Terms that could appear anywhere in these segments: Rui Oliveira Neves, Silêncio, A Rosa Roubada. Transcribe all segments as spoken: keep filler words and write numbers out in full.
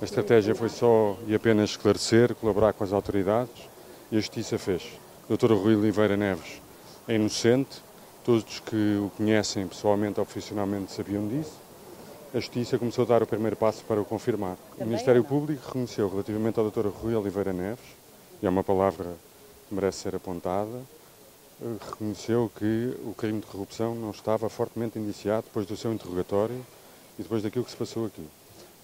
A estratégia foi só e apenas esclarecer, colaborar com as autoridades, e a Justiça fez. O doutor Rui Oliveira Neves é inocente, todos os que o conhecem pessoalmente ou profissionalmente sabiam disso. A Justiça começou a dar o primeiro passo para o confirmar. O Ministério Público reconheceu relativamente ao doutor Rui Oliveira Neves, e é uma palavra que merece ser apontada, reconheceu que o crime de corrupção não estava fortemente indiciado depois do seu interrogatório e depois daquilo que se passou aqui.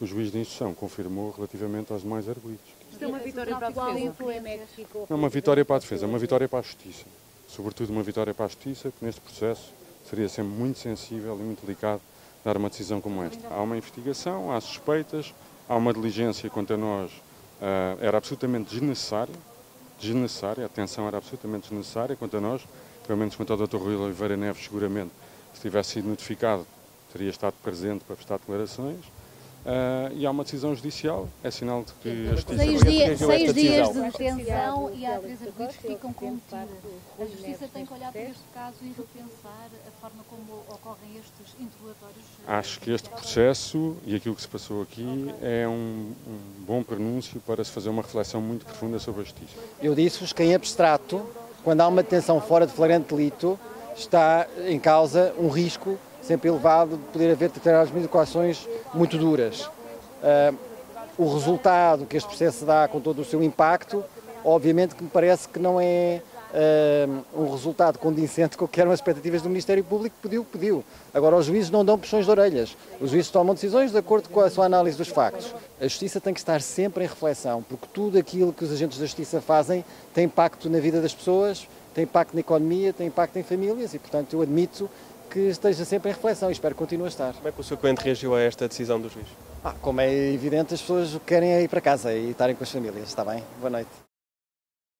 O juiz de instrução confirmou relativamente aos demais arguidos. Isto é uma vitória para a defesa? Não é uma vitória para a defesa, é uma vitória para a Justiça. Sobretudo uma vitória para a Justiça, que neste processo seria sempre muito sensível e muito delicado dar uma decisão como esta. Há uma investigação, há suspeitas, há uma diligência quanto a nós. Uh, era absolutamente desnecessária, desnecessária, a detenção era absolutamente desnecessária quanto a nós, pelo menos quanto ao doutor Rui Oliveira Neves, seguramente, se tivesse sido notificado, teria estado presente para prestar declarações. Uh, e há uma decisão judicial, é sinal de que a Justiça... Seis, dia, seis dias de detenção e há três arguidos que ficam cometidos. A Justiça tem que olhar para este caso e repensar a forma como ocorrem estes interrogatórios? Acho que este processo e aquilo que se passou aqui é um, um bom prenúncio para se fazer uma reflexão muito profunda sobre a Justiça. Eu disse-vos que em abstrato, quando há uma detenção fora de flagrante delito, está em causa um risco sempre elevado de poder haver determinadas medicações muito duras. Uh, o resultado que este processo dá com todo o seu impacto, obviamente que me parece que não é uh, um resultado condizente com o que eram as expectativas do Ministério Público, pediu, pediu. Agora os juízes não dão puxões de orelhas, os juízes tomam decisões de acordo com a sua análise dos factos. A Justiça tem que estar sempre em reflexão, porque tudo aquilo que os agentes da Justiça fazem tem impacto na vida das pessoas, tem impacto na economia, tem impacto em famílias e, portanto, eu admito que esteja sempre em reflexão e espero que continue a estar. Como é que o seu cliente reagiu a esta decisão do juiz? Ah, como é evidente, as pessoas querem ir para casa e estarem com as famílias, está bem? Boa noite.